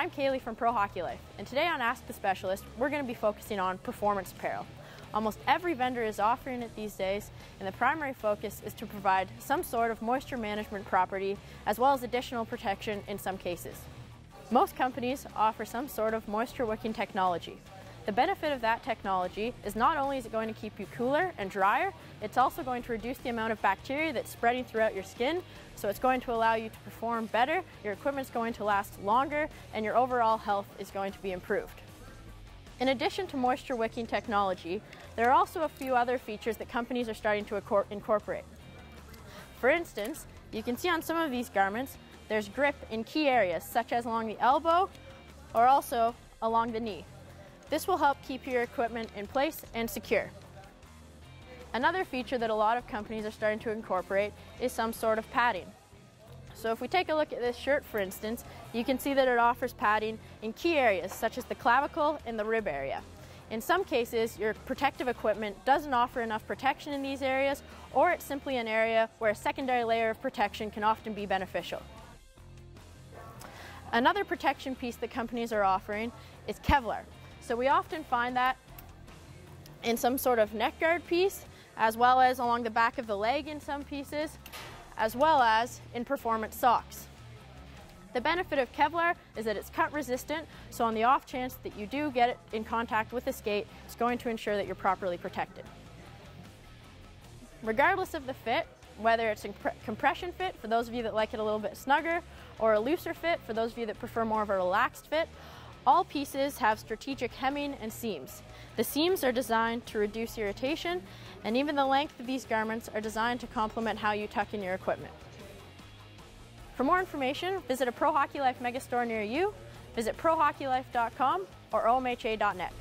I'm Kayleigh from Pro Hockey Life, and today on Ask the Specialist, we're going to be focusing on performance apparel. Almost every vendor is offering it these days, and the primary focus is to provide some sort of moisture management property as well as additional protection in some cases. Most companies offer some sort of moisture wicking technology. The benefit of that technology is not only is it going to keep you cooler and drier, it's also going to reduce the amount of bacteria that's spreading throughout your skin, so it's going to allow you to perform better, your equipment's going to last longer, and your overall health is going to be improved. In addition to moisture wicking technology, there are also a few other features that companies are starting to incorporate. For instance, you can see on some of these garments, there's grip in key areas, such as along the elbow or also along the knee. This will help keep your equipment in place and secure. Another feature that a lot of companies are starting to incorporate is some sort of padding. So if we take a look at this shirt, for instance, you can see that it offers padding in key areas such as the clavicle and the rib area. In some cases, your protective equipment doesn't offer enough protection in these areas, or it's simply an area where a secondary layer of protection can often be beneficial. Another protection piece that companies are offering is Kevlar. So we often find that in some sort of neck guard piece, as well as along the back of the leg in some pieces, as well as in performance socks. The benefit of Kevlar is that it's cut resistant, so on the off chance that you do get it in contact with a skate, it's going to ensure that you're properly protected. Regardless of the fit, whether it's a compression fit for those of you that like it a little bit snugger, or a looser fit for those of you that prefer more of a relaxed fit, all pieces have strategic hemming and seams. The seams are designed to reduce irritation, and even the length of these garments are designed to complement how you tuck in your equipment. For more information, visit a Pro Hockey Life megastore near you, visit prohockeylife.com or omha.net.